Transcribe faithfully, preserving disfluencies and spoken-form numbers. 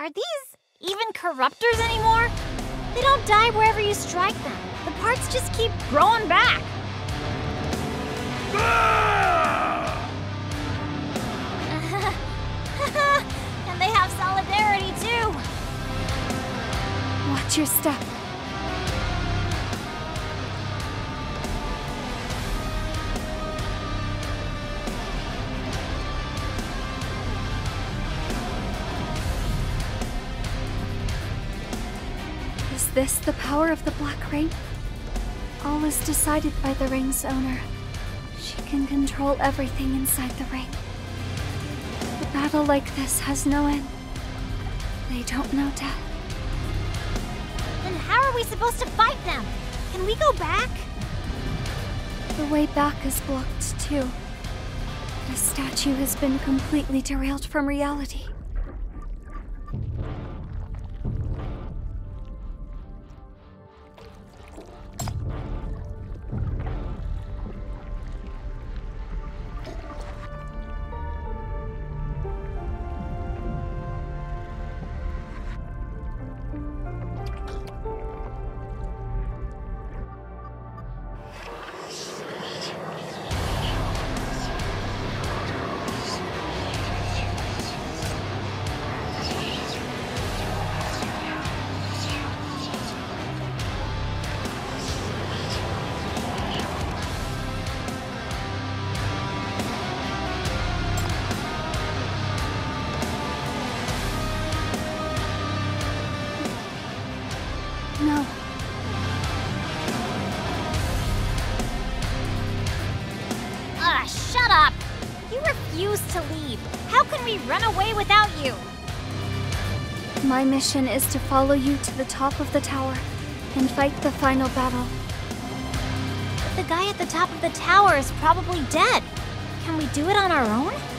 Are these even corruptors anymore? They don't die wherever you strike them. The parts just keep growing back. And they have solidarity too. Watch your step. Is this the power of the Black Ring? All is decided by the ring's owner. She can control everything inside the ring. A battle like this has no end. They don't know death. Then how are we supposed to fight them? Can we go back? The way back is blocked too. The statue has been completely derailed from reality. My mission is to follow you to the top of the tower and fight the final battle. But the guy at the top of the tower is probably dead. Can we do it on our own?